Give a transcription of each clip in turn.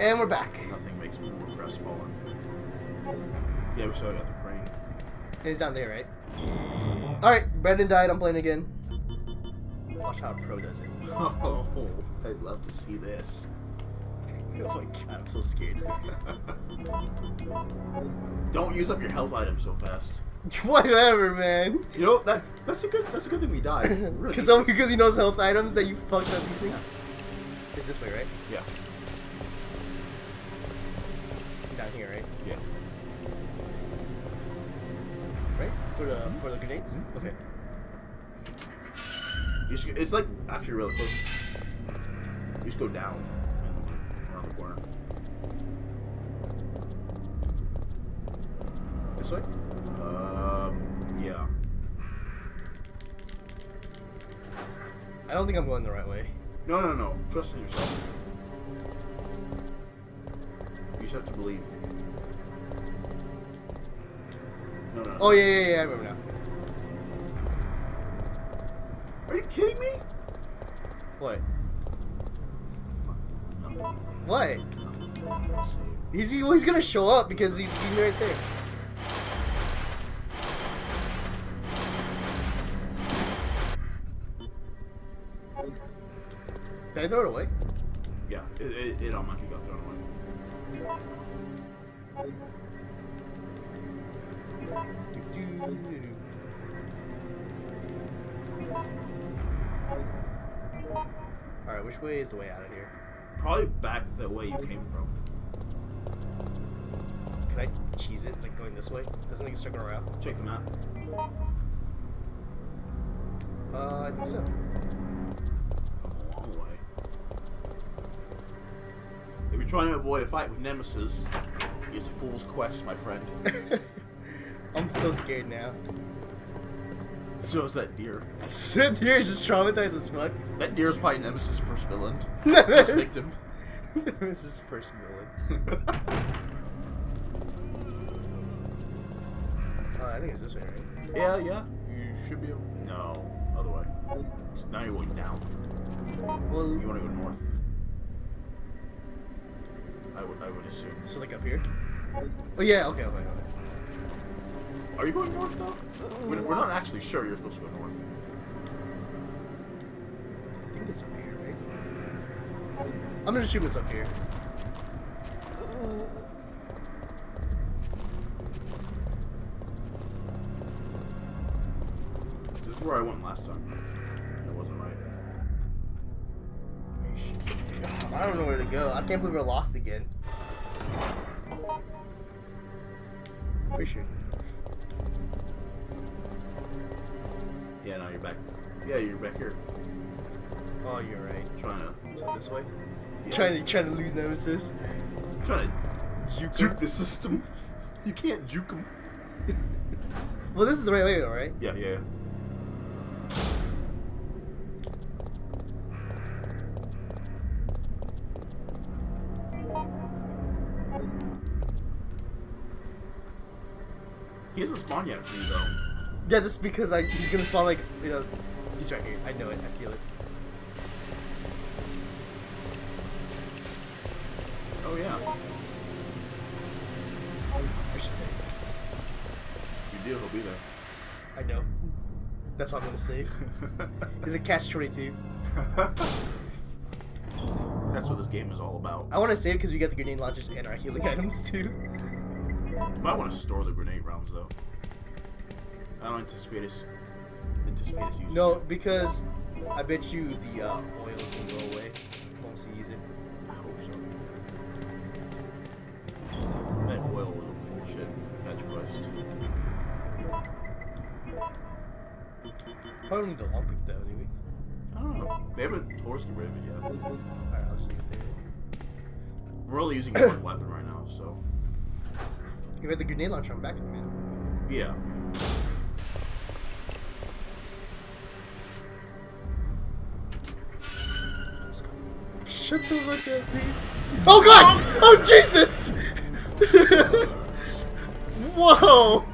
And we're back. Nothing makes me more crestfallen. Yeah, we still got the crane. And he's down there, right? Alright, Brendan died. I'm playing again. Watch how a pro does it. Oh, I'd love to see this. Oh my god, I'm so scared. Don't use up your health item so fast. Whatever, man. You know that's a good thing we died. Because only because he knows health items that you fucked up using. Yeah. It's this way, right? Yeah. Down here, right? Yeah. Right? For the grenades? Mm-hmm. Okay. You should, it's like actually really close. You just go down and around the corner. This way? Yeah. I don't think I'm going the right way. No. Trust in yourself. You just have to believe. No. Oh, yeah, I remember now. Are you kidding me? What? Nothing. What? Nothing. He's gonna show up because he's being right there. Did I throw it away? Yeah, it automatically got thrown away. Alright, which way is the way out of here? Probably back the way you came from. Can I cheese it, like going this way? Doesn't it circle around? Check the map. I think so. If you're trying to avoid a fight with Nemesis, it's a fool's quest, my friend. I'm so scared now. So is that deer. That deer is just traumatized as fuck. That deer is probably Nemesis' first villain. First victim. Nemesis' first villain. I think it's this way, right? Yeah. You should be able... No, other way. Now you're going down. Well, you want to go north. I would assume. So like up here? Oh yeah, okay. Are you going north though? We're not actually sure you're supposed to go north. I think it's up here, right? I'm gonna assume it's up here. Is this where I went last time? That wasn't right. I don't know where to go. I can't believe we're lost again. Pretty sure. Yeah, no, you're back. Yeah, you're back here. Oh, you're right. Trying to this way. Yeah. Trying to lose Nemesis. Trying to juke the system. You can't juke him. Well, this is the right way, though, right? Yeah. He hasn't spawned yet for you though. Yeah, that's because he's gonna spawn like, you know, he's right here. I know it, I feel it. Oh yeah. I should say. You do, he'll be there. I know. That's what I'm gonna say. He's a catch-22. That's what this game is all about. I wanna save because we got the grenade launchers and our healing items too. You might want to store the grenade rounds though. I don't anticipate us using it. No, because I bet you the oil is going to go away once you use it. I hope so. That oil was a bullshit fetch quest. Probably need to lump it though, do we? I don't know. They haven't told us to grab it yet. Alright, I'll just leave it there. We're only using one weapon right now, so. You had the grenade launcher on back of man. Yeah. Shut the fuck up, dude. Oh god! Oh Jesus! Whoa!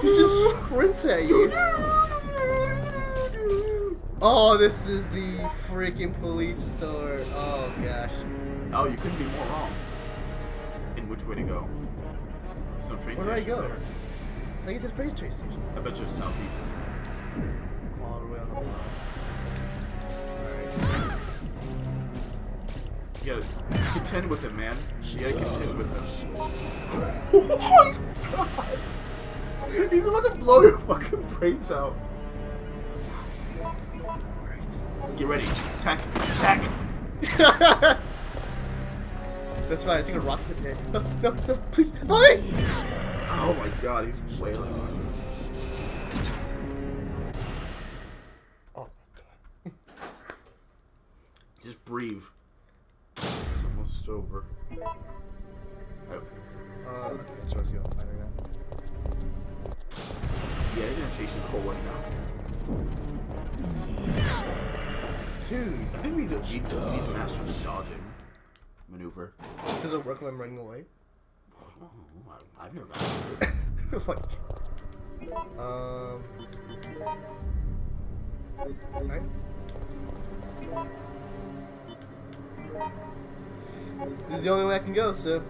He just sprints at you. Oh, this is the freaking police store. Oh, gosh. Oh, you couldn't be more wrong. And which way to go? So train station. Where do I go? I think it's a train station. I bet you it's southeast, isn't it? All the way on the block. Alright. You gotta contend with him, man. You gotta contend with him. Oh my god! He's about to blow your fucking brains out. Get ready. Attack. Attack. That's fine. I think a rock hit me. No, no, no. Please. Let me. Oh my god. He's wailing on me. Oh my god. Just breathe. It's almost over. Oh. That's where I see all fighting now. Yeah, he's gonna chase the whole way now. Dude, I think we just need to master the dodging maneuver. Does it work when I'm running away? Oh, I've never mastered it. What? Alright. This is the only way I can go, so.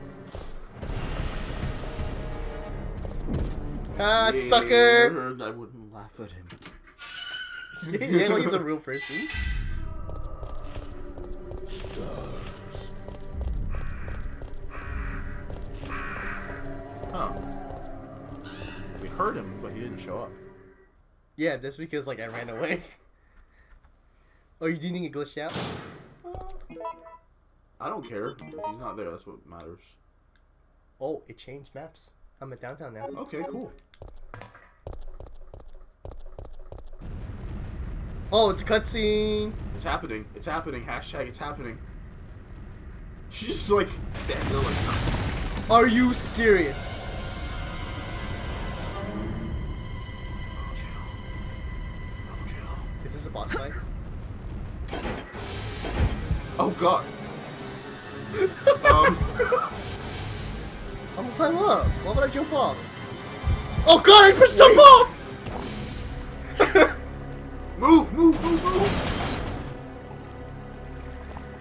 Ah, yeah, sucker! I wouldn't laugh at him. Yeah, like he's a real person. Huh. We heard him, but he didn't show up. Yeah, that's because, like, I ran away. Oh, you didn't get glitched out? I don't care. He's not there. That's what matters. Oh, it changed maps. I'm at downtown now. Okay, cool. Oh, it's a cutscene. It's happening. It's happening. Hashtag it's happening. She's just like standing there like, are you serious? Oh, Jill. Oh, Jill. Is this a boss fight? Oh god. I'm gonna climb up. Why would I jump off? Oh god, I pushed jump off! Move, move, move, move!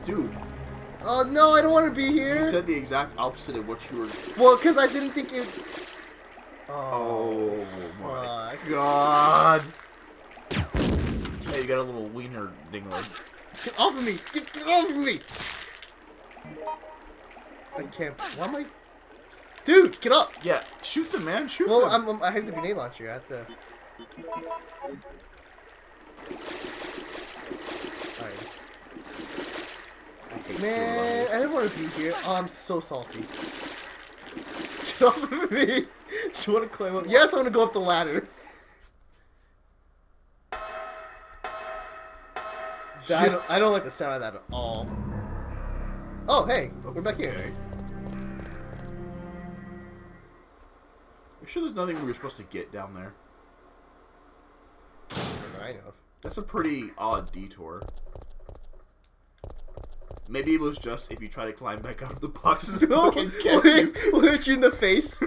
Dude. Oh no, I don't want to be here. You said the exact opposite of what you were doing. Well, because I didn't think it. Oh my god. Hey, you got a little wiener dingler. Get off of me! Get off of me! I can't. Why am I. Dude, get up! Yeah, shoot them, man, shoot them! Well, I have the grenade launcher, I have to... Alright. Man, I didn't want to be here. Oh, I'm so salty. Get off of me! Do you want to climb up? Yes, I want to go up the ladder! I don't like the sound of that at all. Oh, hey! Okay. We're back here. I'm sure there's nothing we were supposed to get down there. I know. That's a pretty odd detour. Maybe it was just if you try to climb back up the boxes. No, we'll hit you in the face.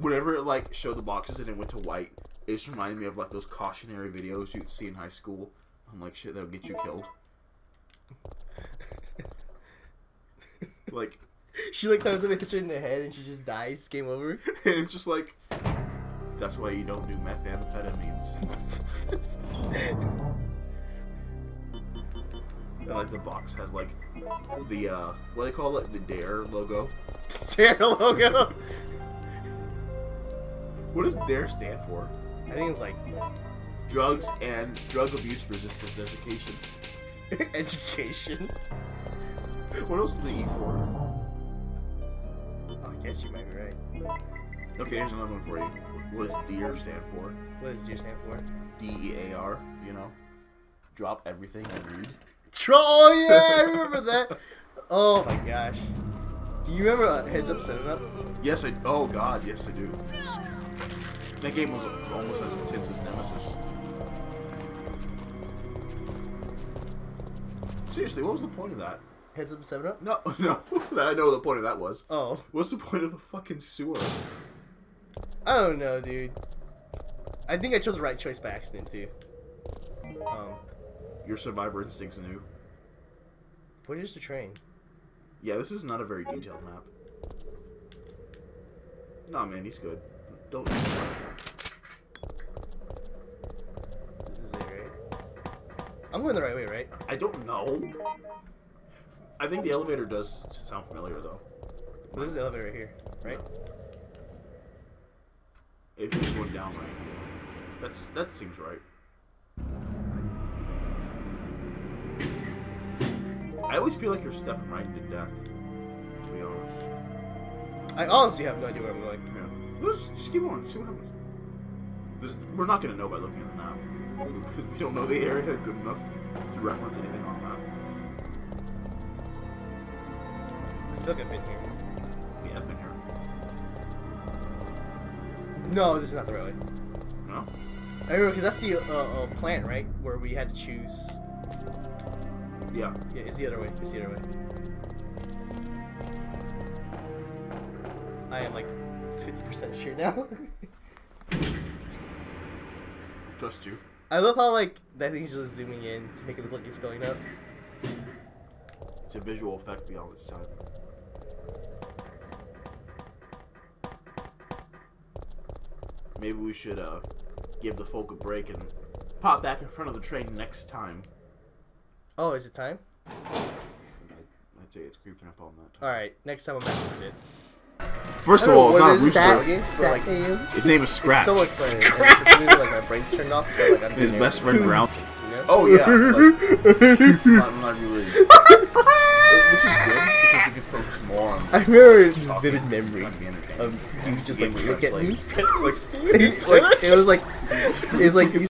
Whenever it like showed the boxes and it went to white, it just reminded me of like those cautionary videos you'd see in high school. I'm like, shit, that'll get you killed. Like. She like climbs up and hits her in the head and she just dies, game over. And it's just like, that's why you don't do methamphetamines. And like the box has like the, what do they call it? The D.A.R.E. logo? D.A.R.E. logo? What does D.A.R.E. stand for? I think it's like... Drugs and Drug Abuse Resistance Education. Education? What else is the E for? I guess you might be right. Okay, here's another one for you. What does D.A.R.E. stand for? What does D.A.R.E. stand for? D-E-A-R, you know? Drop everything I need. Oh yeah, I remember that! Oh my gosh. Do you remember Heads Up, Set It Up? Yes, I... Oh god, yes I do. That game was almost as intense as Nemesis. Seriously, what was the point of that? Heads Up, 7 Up? No, no. I know what the point of that was. Oh. What's the point of the fucking sewer? I don't know, dude. I think I chose the right choice by accident too. Your survivor instinct's new. What is the train? Yeah, this is not a very detailed map. Nah, man, he's good. Don't. This is it, right? I'm going the right way, right? I don't know. I think the elevator does sound familiar, though. This is the elevator right here, right? No. It was going down right. That seems right. I always feel like you're stepping right into death, to be honest. I honestly have no idea where I'm going. Yeah. Let's just keep on, see what happens. We're not going to know by looking at the map, because we don't know the area good enough to reference anything on the map. I feel like I've been here. Yeah, I've been here. No, this is not the right way. No? I remember, because that's the plan, right? Where we had to choose... Yeah. Yeah, it's the other way. It's the other way. I am like 50% sure now. Trust you. I love how like that thing's just zooming in to make it look like it's going up. It's a visual effect beyond its time. Maybe we should give the folk a break and pop back in front of the train next time. Oh, is it time? I'd say it's creeping up on that time. Alright, next time I'm back with it. First of all, it's not a rooster. His name is Scratch. It's so Scratch. It's really, like, my brain turned off, but, like, his best friend Ralph. Oh yeah. Like, I'm not really. Which is good because we can focus more on. I remember this vivid memory of you just like look at me. Like it was like.